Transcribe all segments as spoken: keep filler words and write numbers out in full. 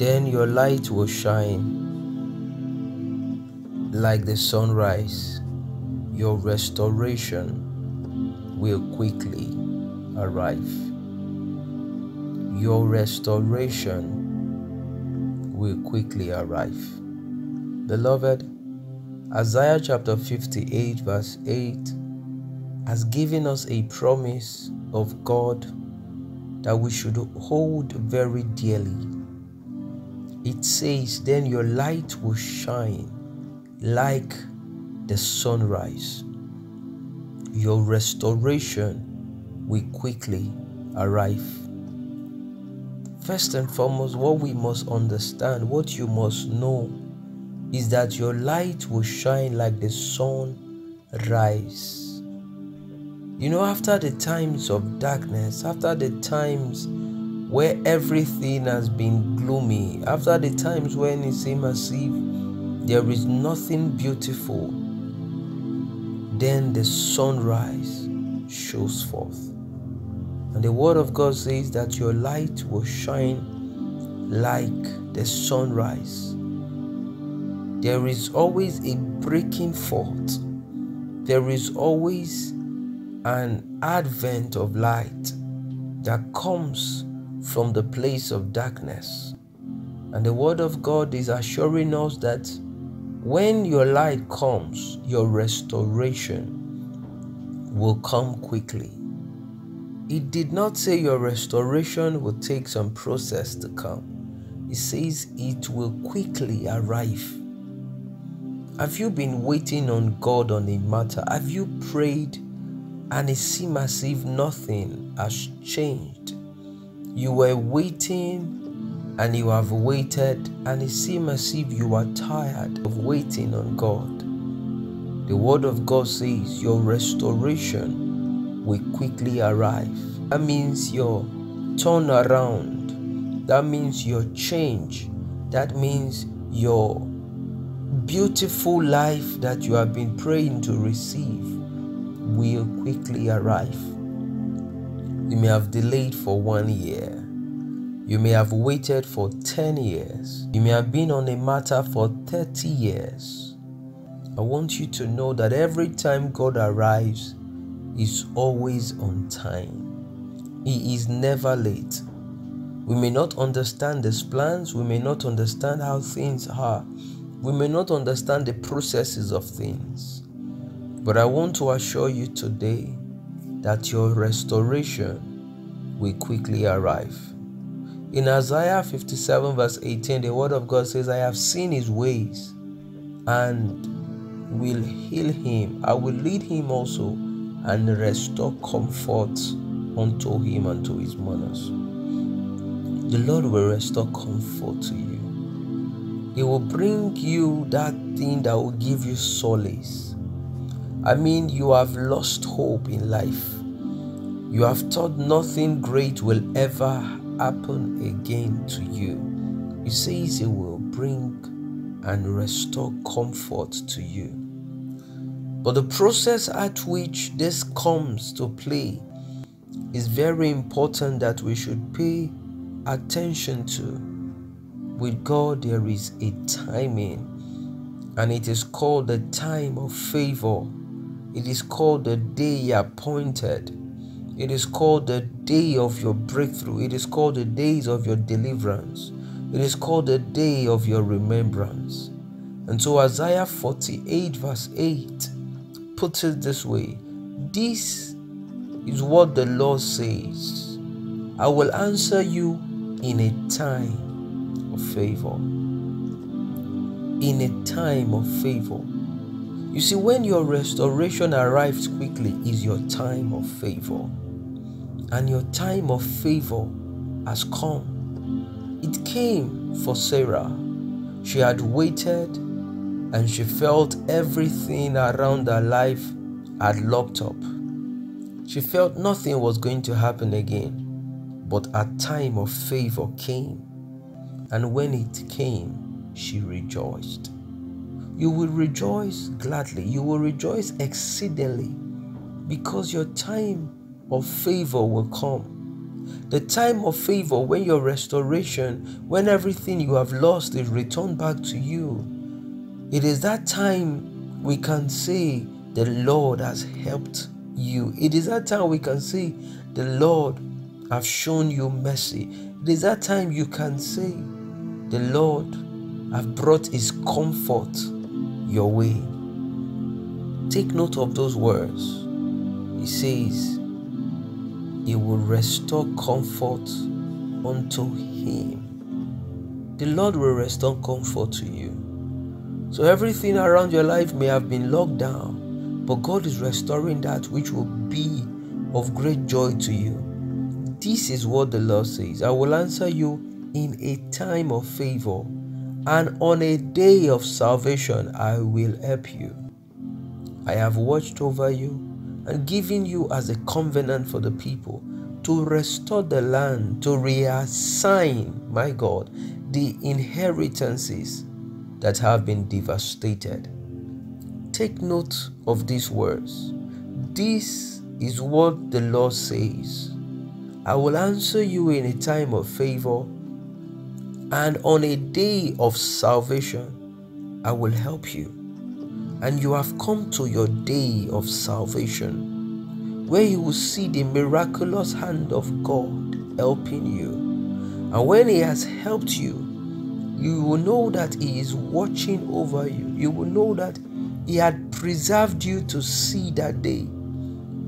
then your light will shine like the sunrise. Your restoration will quickly arrive. Your restoration will quickly arrive. Beloved, Isaiah chapter fifty-eight verse eight has given us a promise of God that we should hold very dearly. It says, then your light will shine like the sunrise. Your restoration will quickly arrive. First and foremost, what we must understand, what you must know, is that your light will shine like the sunrise. You know, after the times of darkness, after the times where everything has been gloomy, after the times when it seems as if there is nothing beautiful, then the sunrise shows forth. And the word of God says that your light will shine like the sunrise. There is always a breaking forth. There is always an advent of light that comes from the place of darkness. And the word of God is assuring us that when your light comes, your restoration will come quickly. It did not say your restoration will take some process to come. It says it will quickly arrive. Have you been waiting on God on a matter? Have you prayed and it seems as if nothing has changed? You were waiting and you have waited, and it seems as if you are tired of waiting on God. The word of God says your restoration will quickly arrive. That means your turnaround. That means your change. That means your beautiful life that you have been praying to receive will quickly arrive. You may have delayed for one year. You may have waited for ten years. You may have been on a matter for thirty years. I want you to know that every time God arrives, He's always on time. He is never late. We may not understand His plans. We may not understand how things are. We may not understand the processes of things. But I want to assure you today that your restoration will quickly arrive. In Isaiah fifty-seven verse eighteen, the word of God says, I have seen his ways and will heal him. I will lead him also and restore comfort unto him and to his mourners. The Lord will restore comfort to you. He will bring you that thing that will give you solace. I mean, you have lost hope in life. You have thought nothing great will ever happen again to you. It says it will bring and restore comfort to you. But the process at which this comes to play is very important that we should pay attention to. With God, there is a timing, and it is called the time of favor. It is called the day appointed. It is called the day of your breakthrough. It is called the days of your deliverance. It is called the day of your remembrance. And so Isaiah forty-eight verse eight puts it this way. This is what the Lord says. I will answer you in a time of favor. In a time of favor. You see, when your restoration arrives quickly is your time of favor. And your time of favor has come. It came for Sarah. She had waited and she felt everything around her life had locked up. She felt nothing was going to happen again. But a time of favor came. And when it came, she rejoiced. You will rejoice gladly. You will rejoice exceedingly because your time of favor will come. the time of favor when your restoration, when everything you have lost is returned back to you. It is that time we can say the Lord has helped you. It is that time we can say the Lord has shown you mercy. It is that time you can say the Lord has brought his comfort your way. Take note of those words. He says, he will restore comfort unto him. The Lord will restore comfort to you. So everything around your life may have been locked down, but God is restoring that which will be of great joy to you. This is what the Lord says. I will answer you in a time of favor, and on a day of salvation I will help you. I have watched over you and given you as a covenant for the people, to restore the land, to reassign, my God, the inheritances that have been devastated. Take note of these words. This is what the Lord says. I will answer you in a time of favor, and on a day of salvation I will help you. And you have come to your day of salvation, where you will see the miraculous hand of God helping you. And when he has helped you, you will know that he is watching over you. You will know that he had preserved you to see that day.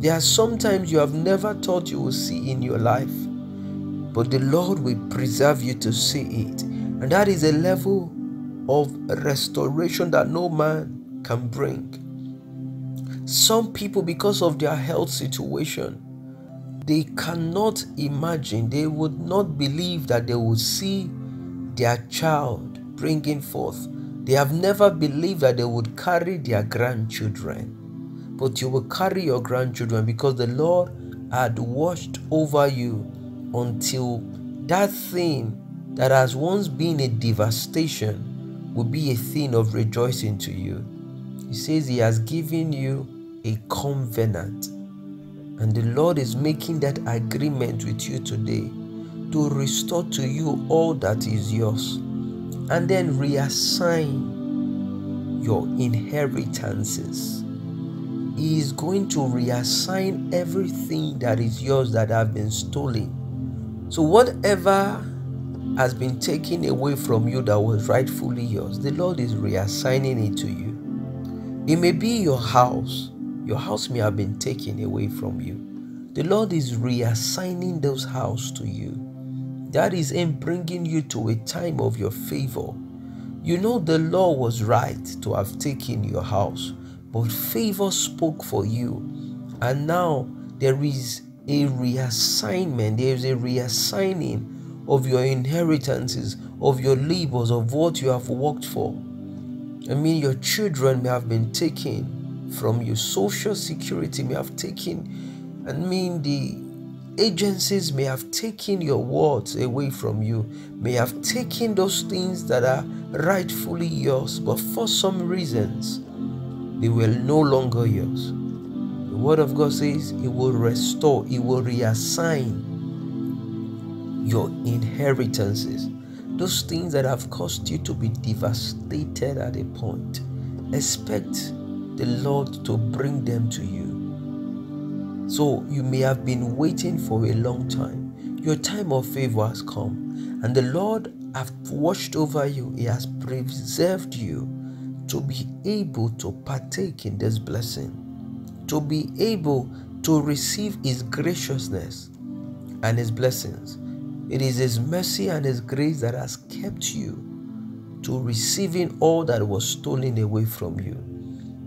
There are some times you have never thought you will see in your life, but the Lord will preserve you to see it. And that is a level of restoration that no man can bring. Some people, because of their health situation, they cannot imagine, they would not believe that they would see their child bringing forth. They have never believed that they would carry their grandchildren. But you will carry your grandchildren, because the Lord had watched over you until that thing that has once been a devastation will be a thing of rejoicing to you. He says he has given you a covenant, and the Lord is making that agreement with you today to restore to you all that is yours, and then reassign your inheritances. He is going to reassign everything that is yours that have been stolen. So whatever has been taken away from you that was rightfully yours, the Lord is reassigning it to you. It may be your house. Your house may have been taken away from you. The Lord is reassigning those houses to you. That is him bringing you to a time of your favor. You know the law was right to have taken your house, but favor spoke for you. And now there is a reassignment. There is a reassigning of your inheritances, of your labors, of what you have worked for. I mean, your children may have been taken from you. Social security may have taken. I mean, the agencies may have taken your words away from you. May have taken those things that are rightfully yours. But for some reasons, they were no longer yours. The word of God says it will restore, it will reassign your inheritances. Those things that have caused you to be devastated at a point, expect the Lord to bring them to you. So you may have been waiting for a long time. Your time of favor has come, and the Lord has watched over you. He has preserved you to be able to partake in this blessing, to be able to receive his graciousness and his blessings. It is his mercy and his grace that has kept you to receiving all that was stolen away from you.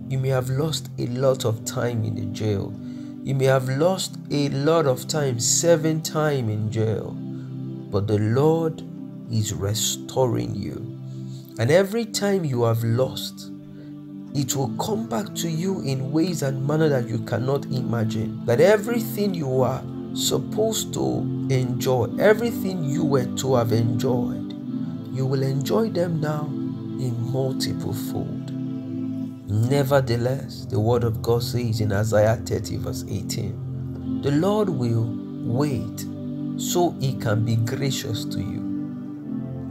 You may have lost a lot of time in the jail. You may have lost a lot of time, seven time in jail. But the Lord is restoring you. And every time you have lost, it will come back to you in ways and manner that you cannot imagine. That everything you are supposed to enjoy, everything you were to have enjoyed, you will enjoy them now in multiple fold. Nevertheless, the word of God says in Isaiah thirty verse eighteen, the Lord will wait so he can be gracious to you.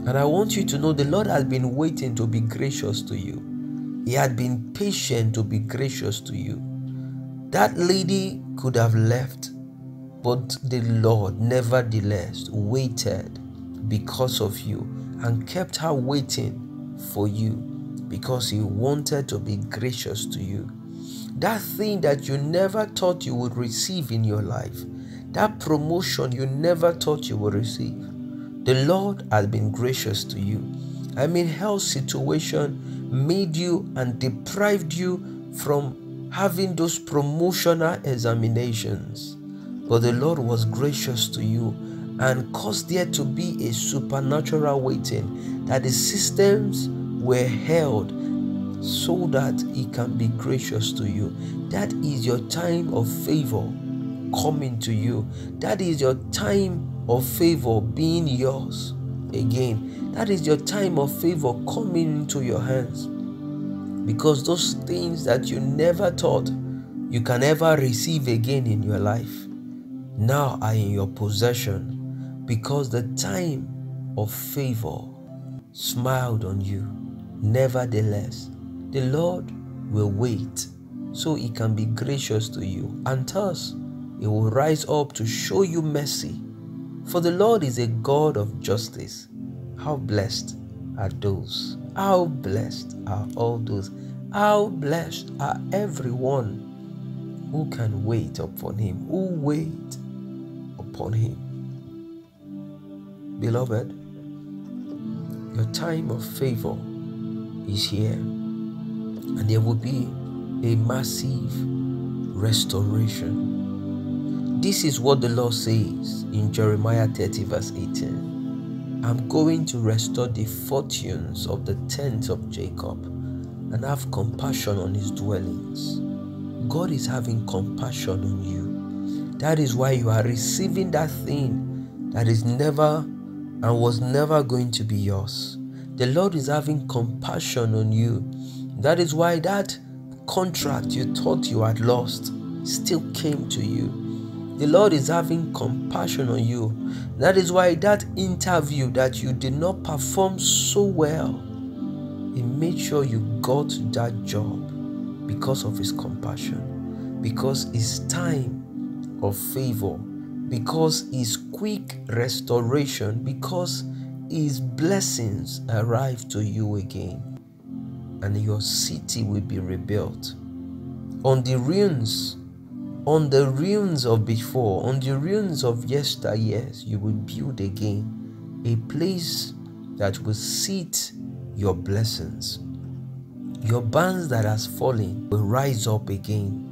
And I want you to know the Lord has been waiting to be gracious to you. He had been patient to be gracious to you. That lady could have left, but the Lord nevertheless waited because of you and kept her waiting for you because he wanted to be gracious to you. That thing that you never thought you would receive in your life, that promotion you never thought you would receive, the Lord has been gracious to you. I mean, health situation made you and deprived you from having those promotional examinations. But the Lord was gracious to you and caused there to be a supernatural waiting, that the systems were held so that he can be gracious to you. That is your time of favor coming to you. That is your time of favor being yours again. That is your time of favor coming into your hands, because those things that you never thought you can ever receive again in your life now are in your possession, because the time of favor smiled on you. Nevertheless, the Lord will wait so he can be gracious to you, and thus he will rise up to show you mercy. For the Lord is a God of justice. How blessed are those? How blessed are all those? How blessed are everyone who can wait upon him, who wait upon him. Beloved, your time of favor is here, and there will be a massive restoration. This is what the Lord says in Jeremiah thirty verse eighteen. I'm going to restore the fortunes of the tents of Jacob and have compassion on his dwellings. God is having compassion on you. That is why you are receiving that thing that is never and was never going to be yours. The Lord is having compassion on you. That is why that contract you thought you had lost still came to you. The Lord is having compassion on you. That is why that interview that you did not perform so well, he made sure you got that job because of his compassion, because his time of favor, because his quick restoration, because his blessings arrive to you again, and your city will be rebuilt on the ruins On the ruins of before, on the ruins of yesteryears, you will build again a place that will seat your blessings. Your barns that has fallen will rise up again.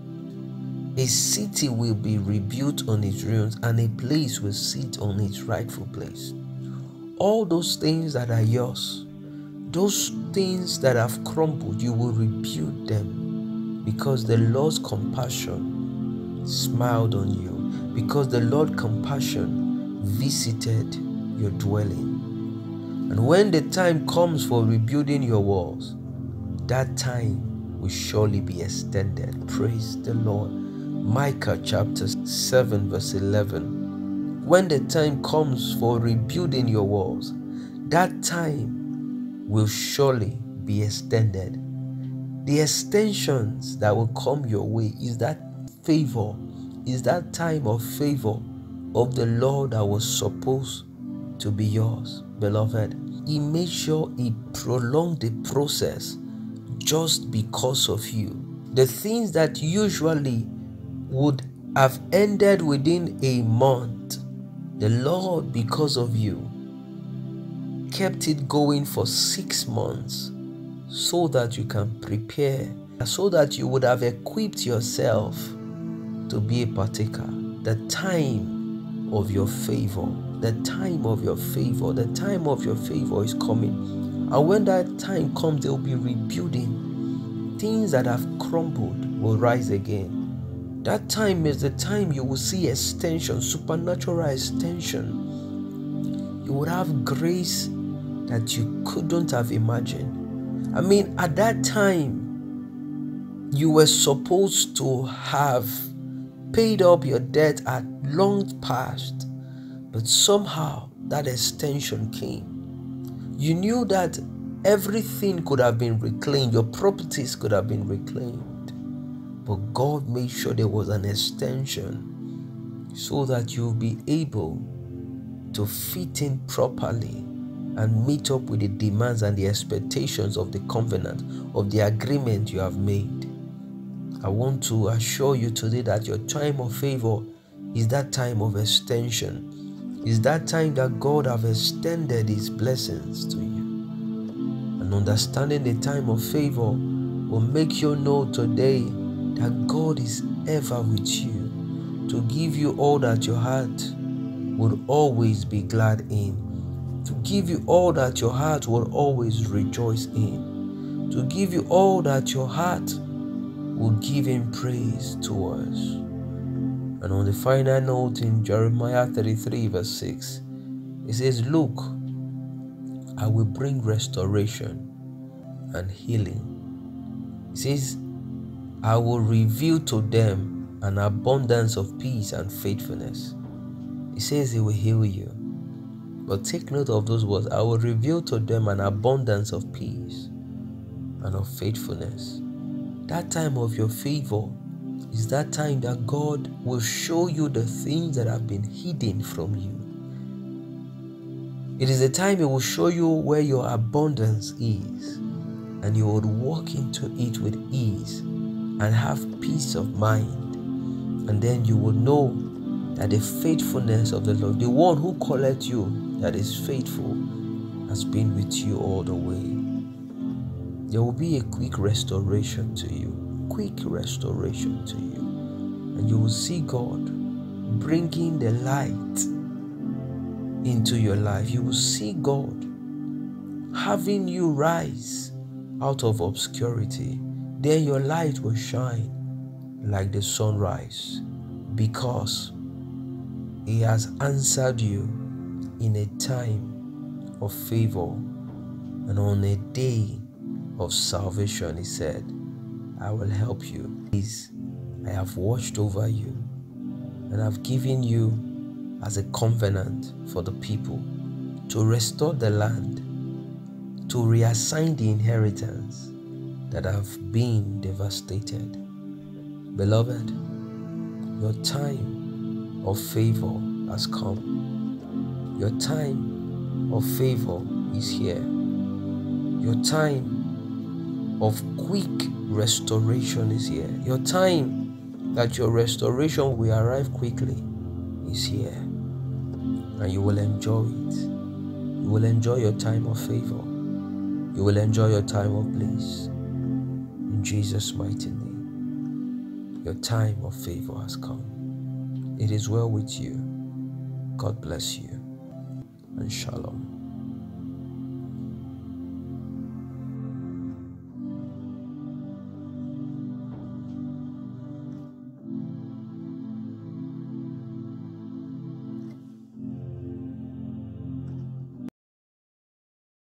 A city will be rebuilt on its ruins, and a place will sit on its rightful place. All those things that are yours, those things that have crumbled, you will rebuild them, because the Lord's compassion smiled on you, because the Lord's compassion visited your dwelling. And when the time comes for rebuilding your walls, that time will surely be extended. Praise the Lord. Micah chapter seven verse eleven. When the time comes for rebuilding your walls, that time will surely be extended. The extensions that will come your way is that favor, is that time of favor of the Lord that was supposed to be yours. Beloved, he made sure he prolonged the process just because of you. The things that usually would have ended within a month, the Lord, because of you, kept it going for six months so that you can prepare, so that you would have equipped yourself to be a partaker. The time of your favor, the time of your favor, the time of your favor is coming. And when that time comes, they will be rebuilding. Things that have crumbled will rise again. That time is the time you will see extension, supernatural extension. You will have grace that you couldn't have imagined. I mean, at that time, you were supposed to have paid up your debt at long past, But somehow that extension came. You knew that everything could have been reclaimed. Your properties could have been reclaimed. But God made sure there was an extension so that you'll be able to fit in properly and meet up with the demands and the expectations of the covenant, of the agreement you have made. I want to assure you today that your time of favor is that time of extension. Is that time that God have extended His blessings to you. And understanding the time of favor will make you know today that God is ever with you to give you all that your heart would always be glad in, to give you all that your heart will always rejoice in, to give you all that your heart will give Him praise towards. And on the final note, in Jeremiah thirty-three verse six, it says, "Look, I will bring restoration and healing." It says, "I will reveal to them an abundance of peace and faithfulness." It says He will heal you. But take note of those words. I will reveal to them an abundance of peace and of faithfulness. That time of your favor is that time that God will show you the things that have been hidden from you. It is the time He will show you where your abundance is, and you would walk into it with ease and have peace of mind. And then you will know that the faithfulness of the Lord, the one who calleth you, that is faithful, has been with you all the way. There will be a quick restoration to you, quick restoration to you, and you will see God bringing the light into your life. You will see God having you rise out of obscurity. Then your light will shine like the sunrise, because He has answered you in a time of favor and on a day of salvation. He said, "I will help you. Please, I have watched over you and I've given you as a covenant for the people to restore the land, to reassign the inheritance that have been devastated." Beloved, your time of favor has come. Your time of favor is here. Your time of quick restoration is here. Your time that your restoration will arrive quickly is here. And you will enjoy it. You will enjoy your time of favor. You will enjoy your time of bliss. In Jesus' mighty name, your time of favor has come. It is well with you. God bless you. And shalom.